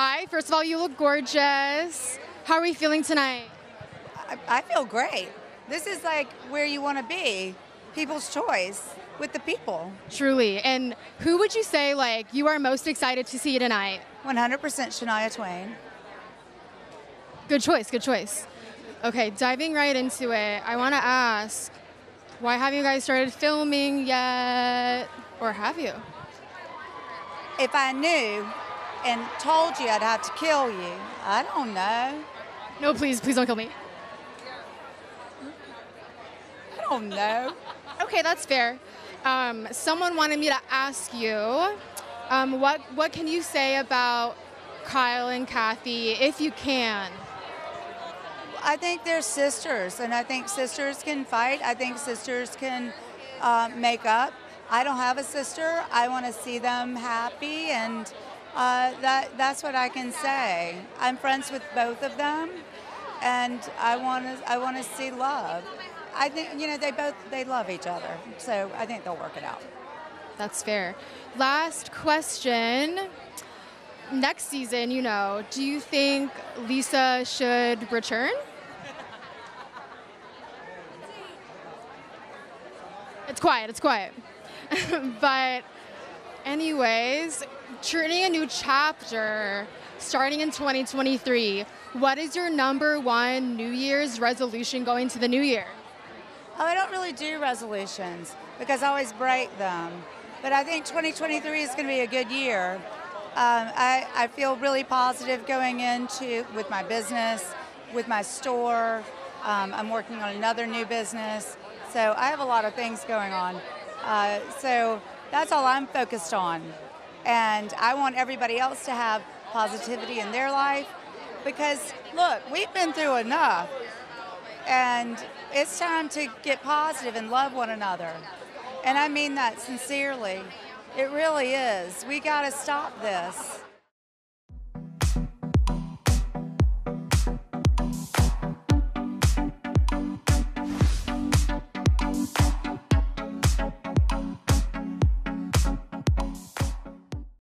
Hi, first of all, you look gorgeous. How are we feeling tonight? I feel great. This is like where you want to be. People's Choice, with the people. Truly. And who would you say, like, you are most excited to see tonight? 100% Shania Twain. Good choice, good choice. Okay, diving right into it, I want to ask, why haven't you guys started filming yet? Or have you? If I knew and told you, I'd have to kill you. I don't know. No, please, please don't kill me. I don't know. Okay, that's fair. Someone wanted me to ask you, what can you say about Kyle and Kathy, if you can? I think they're sisters, and I think sisters can fight. I think sisters can make up. I don't have a sister. I want to see them happy, and that's what I can say. I'm friends with both of them, and I want to see love. I think, you know, they love each other, so I think they'll work it out. That's fair. Last question. Next season, you know, do you think Lisa should return? It's quiet, it's quiet. But anyways, turning a new chapter, starting in 2023, what is your #1 New Year's resolution going to the new year? Oh, I don't really do resolutions because I always break them. But I think 2023 is going to be a good year. I feel really positive going into with my business, with my store. I'm working on another new business. So I have a lot of things going on. So that's all I'm focused on. And I want everybody else to have positivity in their life because, look, we've been through enough. And it's time to get positive and love one another. And I mean that sincerely. It really is. We got to stop this.